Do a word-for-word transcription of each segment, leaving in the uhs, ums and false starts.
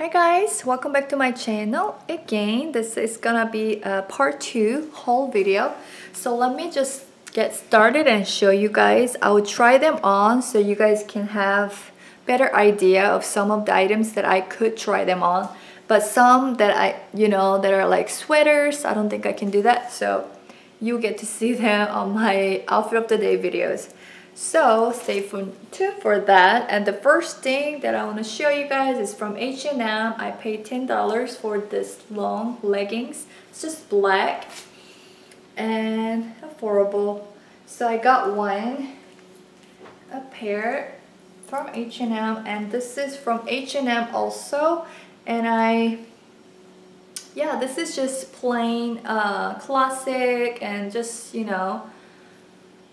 Hi guys, welcome back to my channel again. This is gonna be a part two haul video, so let me just get started and show you guys. I will try them on so you guys can have better idea of some of the items that I could try them on, but some that I you know that are like sweaters, I don't think I can do that, so you get to see them on my outfit of the day videos. So stay tuned for that. And the first thing that I want to show you guys is from H and M. I paid ten dollars for this long leggings. It's just black and affordable. So I got one, a pair from H and M, and this is from H and M also. And I, yeah, this is just plain uh, classic and just, you know,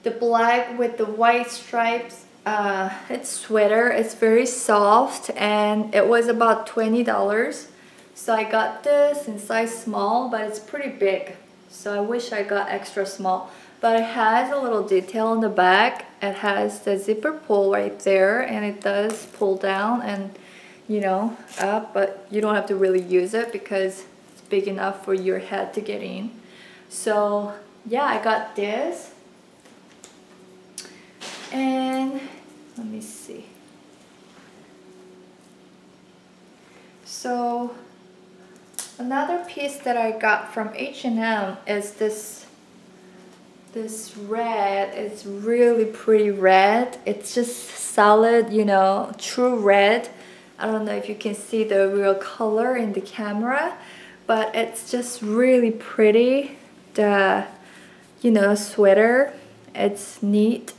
the black with the white stripes. Uh, it's sweater, it's very soft, and it was about twenty dollars. So I got this in size small, but it's pretty big, so I wish I got extra small. But it has a little detail on the back. It has the zipper pull right there, and it does pull down and, you know, up, but you don't have to really use it because it's big enough for your head to get in. So yeah, I got this. And let me see. So another piece that I got from H and M is this this red. It's really pretty red. It's just solid, you know, true red. I don't know if you can see the real color in the camera, but it's just really pretty. The, you know, sweater. It's neat.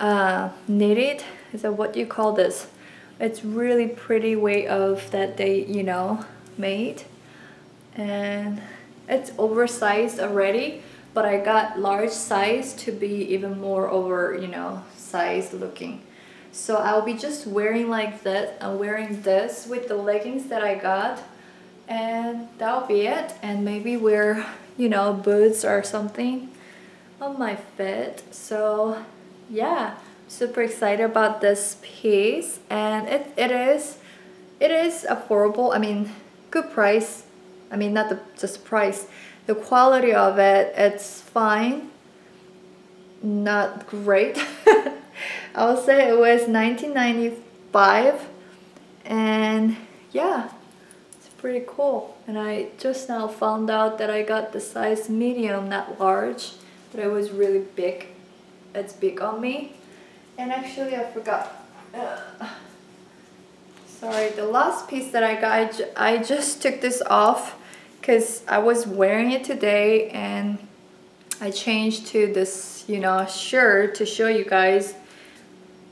Uh, knitted, is that what you call this? It's really pretty way of that they, you know, made, and it's oversized already, but I got large size to be even more over, you know, size looking. So I'll be just wearing like this. I'm wearing this with the leggings that I got, and that'll be it. And maybe wear, you know, boots or something on my fit. So yeah, super excited about this piece, and it, it is it is affordable. I mean, good price. I mean, not the just price, the quality of it, it's fine, not great. I would say it was nineteen ninety-five, and yeah, it's pretty cool. And I just now found out that I got the size medium, not large, but it was really big. It's big on me. And actually I forgot, Ugh. sorry, the last piece that I got, I, ju I just took this off because I was wearing it today, and I changed to this, you know, shirt to show you guys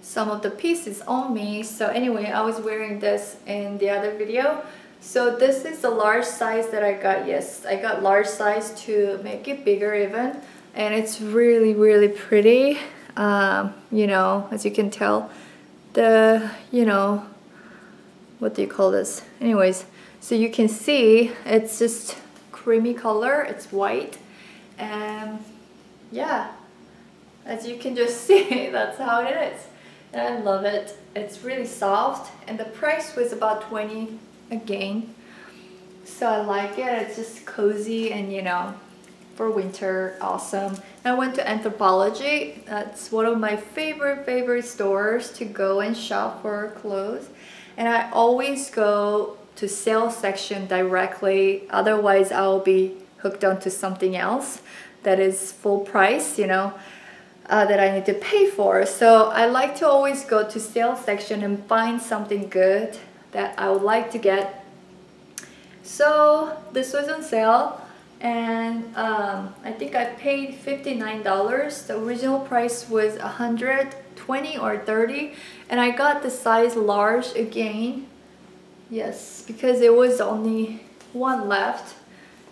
some of the pieces on me. So anyway, I was wearing this in the other video. So this is the large size that I got. Yes, I got large size to make it bigger even. And it's really, really pretty. Um, you know, as you can tell, the, you know, what do you call this? Anyways, so you can see it's just creamy color, it's white. And yeah, as you can just see, that's how it is. And I love it. It's really soft, and the price was about twenty dollars again. So I like it, it's just cozy and, you know, for winter, awesome. I went to Anthropologie. That's one of my favorite favorite stores to go and shop for clothes, and I always go to sales section directly, otherwise I'll be hooked onto something else that is full price, you know, uh, that I need to pay for. So I like to always go to sales section and find something good that I would like to get. So this was on sale, and um, I think I paid fifty-nine dollars. The original price was one hundred twenty or thirty, and I got the size large again. Yes, because it was only one left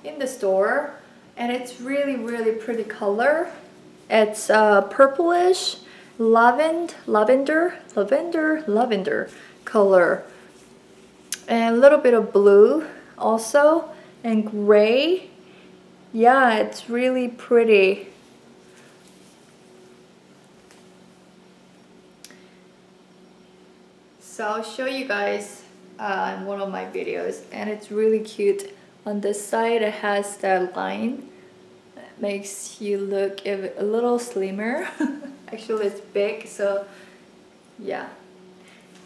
in the store, and it's really, really pretty color. It's uh, purplish lavend, lavender, lavender, lavender color, and a little bit of blue also, and gray. Yeah, it's really pretty. So I'll show you guys uh, in one of my videos, and it's really cute. On this side it has that line that makes you look a little slimmer. Actually it's big, so yeah.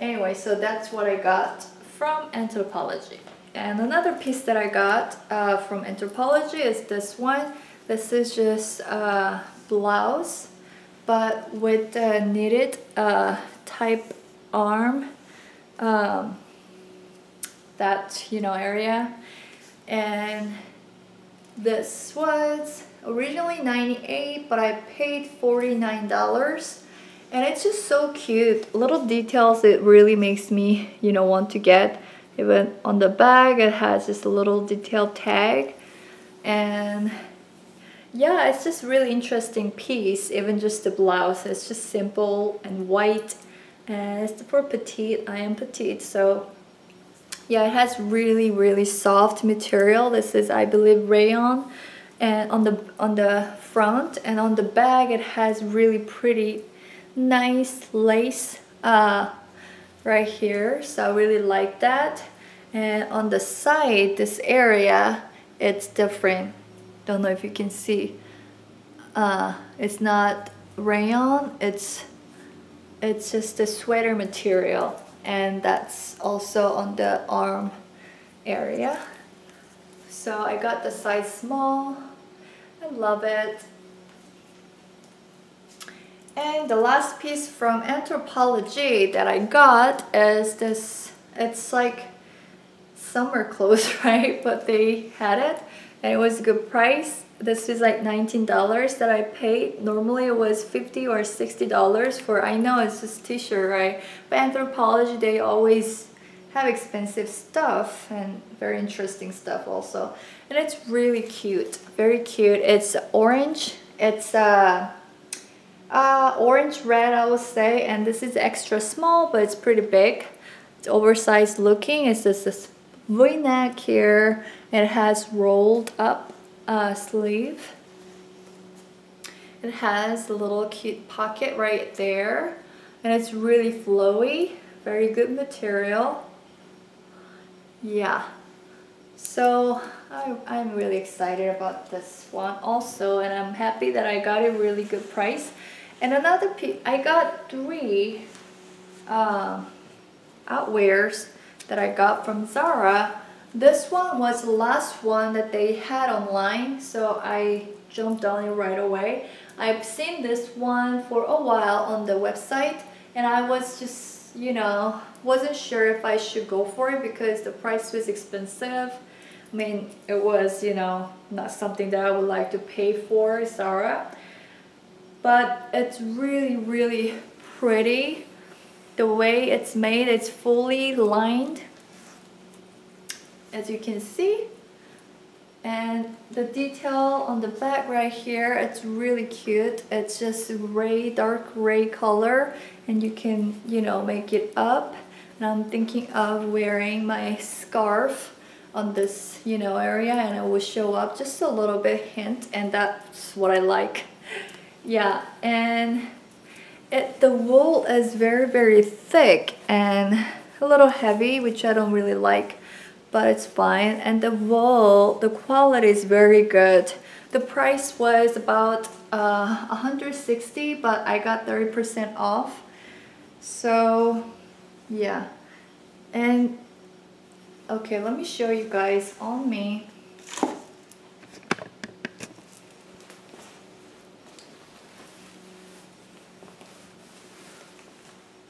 Anyway, so that's what I got from Anthropologie. And another piece that I got uh, from Anthropologie is this one. This is just a blouse, but with the knitted uh, type arm, um, that, you know, area. And this was originally ninety-eight dollars, but I paid forty-nine dollars. And it's just so cute. Little details, it really makes me, you know, want to get. Even on the back, it has this little detail tag. And yeah, it's just really interesting piece. Even just the blouse, it's just simple and white. And it's for petite, I am petite, so yeah, it has really, really soft material. This is, I believe, rayon. And on the, on the front and on the back, it has really pretty nice lace uh, right here, so I really like that. And on the side, this area, it's different. Don't know if you can see, uh, it's not rayon, it's it's just the sweater material, and that's also on the arm area. So I got the size small, I love it. And the last piece from Anthropologie that I got is this, it's like summer clothes, right? But they had it, and it was a good price. This is like nineteen dollars that I paid. Normally it was fifty or sixty dollars for, I know it's just t-shirt, right? But Anthropologie, they always have expensive stuff and very interesting stuff also. And it's really cute, very cute. It's orange, it's a... Uh, Uh, orange red, I would say, and this is extra small, but it's pretty big. It's oversized looking. It's just this v-neck here. It has rolled up uh, sleeve. It has a little cute pocket right there, and it's really flowy, very good material. Yeah, so I, I'm really excited about this one also, and I'm happy that I got a really good price. And another piece, I got three um, outwears that I got from Zara. This one was the last one that they had online, so I jumped on it right away. I've seen this one for a while on the website, and I was just, you know, wasn't sure if I should go for it because the price was expensive. I mean, it was, you know, not something that I would like to pay for, Zara. But it's really, really pretty. The way it's made, it's fully lined, as you can see. And the detail on the back right here, it's really cute. It's just gray, dark gray color, and you can, you know, make it up. And I'm thinking of wearing my scarf on this, you know, area, and it will show up just a little bit hint, and that's what I like. Yeah, and it, the wool is very, very thick and a little heavy, which I don't really like, but it's fine. And the wool, the quality is very good. The price was about uh, one hundred sixty, but I got thirty percent off. So yeah, and okay, let me show you guys on me.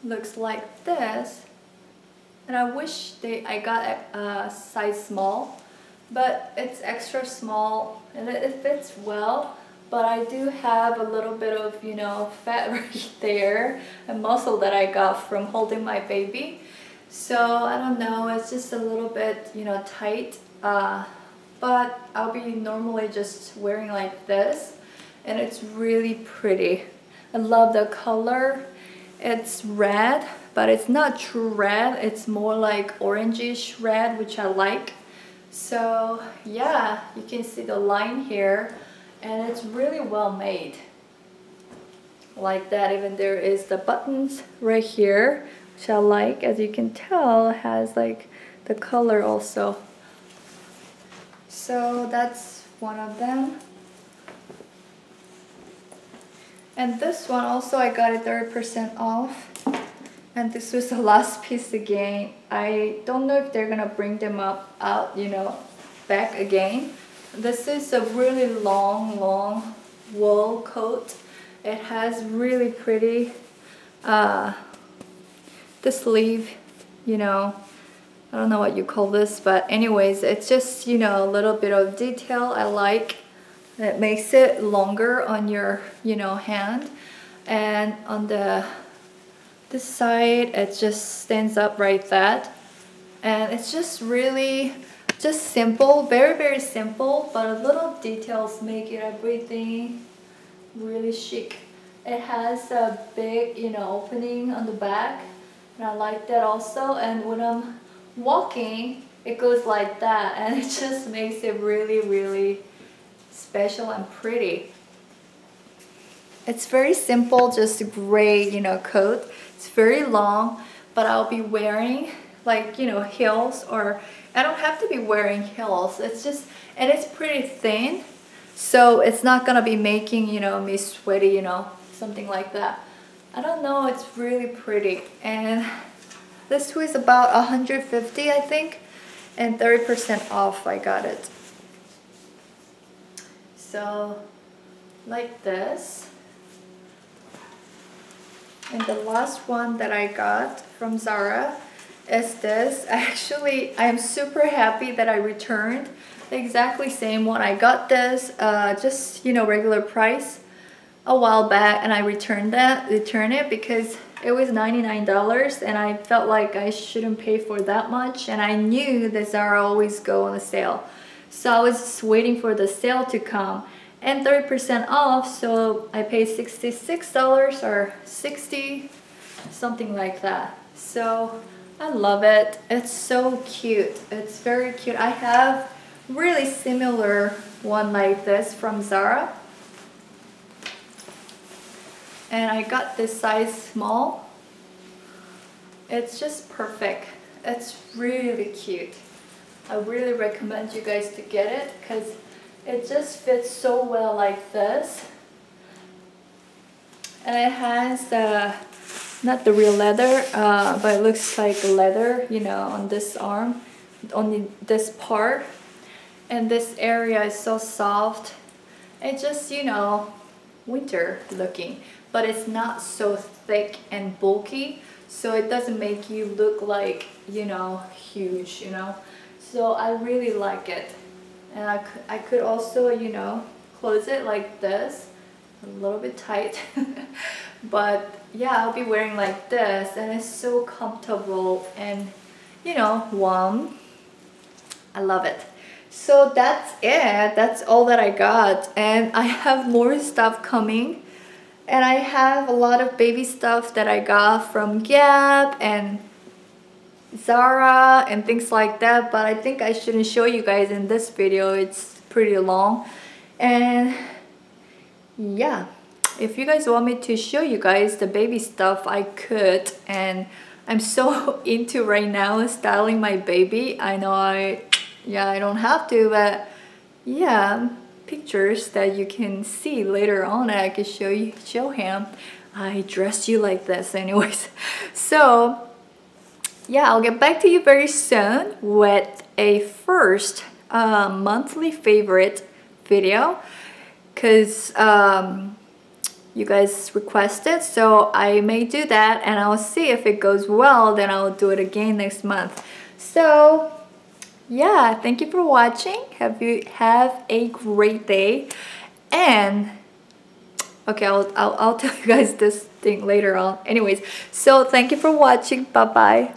Looks like this, and I wish they I got a, a size small, but it's extra small and it, it fits well. But I do have a little bit of, you know, fat right there, a muscle that I got from holding my baby. So I don't know, it's just a little bit, you know, tight, uh, but I'll be normally just wearing like this, and it's really pretty. I love the color. It's red, but it's not true red, it's more like orangish red, which I like. So yeah, you can see the line here, and it's really well made. Like that, even there is the buttons right here, which I like. As you can tell, has like the color also. So that's one of them. And this one also, I got it thirty percent off. And this was the last piece again. I don't know if they're gonna bring them up out, you know, back again. This is a really long, long wool coat. It has really pretty uh, the sleeve, you know. I don't know what you call this, but anyways, it's just, you know, a little bit of detail I like. It makes it longer on your, you know, hand. And on the this side, it just stands up right that. And it's just really just simple, very, very simple, but little details make it everything really chic. It has a big, you know, opening on the back. And I like that also. And when I'm walking, it goes like that, and it just makes it really, really special and pretty. It's very simple, just a gray, you know, coat. It's very long, but I'll be wearing like, you know, heels, or I don't have to be wearing heels. It's just, and it's pretty thin, so it's not gonna be making, you know, me sweaty, you know, something like that. I don't know, it's really pretty. And this was about one hundred fifty, I think, and thirty percent off I got it. So, like this. And the last one that I got from Zara is this. Actually, I'm super happy that I returned the exactly same one. I got this, uh, just, you know, regular price a while back, and I returned that, returned it because it was ninety-nine dollars, and I felt like I shouldn't pay for that much, and I knew that Zara always go on a sale. So I was just waiting for the sale to come, and thirty percent off, so I paid sixty-six dollars or sixty, something like that. So I love it. It's so cute. It's very cute. I have really similar one like this from Zara. And I got this size small. It's just perfect. It's really cute. I really recommend you guys to get it because it just fits so well like this. And it has the, not the real leather, uh, but it looks like leather, you know, on this arm, on this part. And this area is so soft. It just, you know, winter looking. But it's not so thick and bulky, so it doesn't make you look like, you know, huge, you know. So I really like it. And I could, I could also, you know, close it like this, a little bit tight. But yeah, I'll be wearing like this, and it's so comfortable and, you know, warm. I love it. So that's it. That's all that I got. And I have more stuff coming. And I have a lot of baby stuff that I got from Gap and Zara and things like that, but I think I shouldn't show you guys in this video. It's pretty long. And yeah, if you guys want me to show you guys the baby stuff, I could. And I'm so into right now styling my baby. I know I, yeah, I don't have to, but yeah, pictures that you can see later on, and I can show you, show him I dressed you like this anyways. So yeah, I'll get back to you very soon with a first uh, monthly favorite video, because um, you guys requested, so I may do that, and I'll see if it goes well, then I'll do it again next month. So yeah, thank you for watching. Have you have a great day. And okay, I'll, I'll, I'll tell you guys this thing later on. Anyways, so thank you for watching. Bye-bye.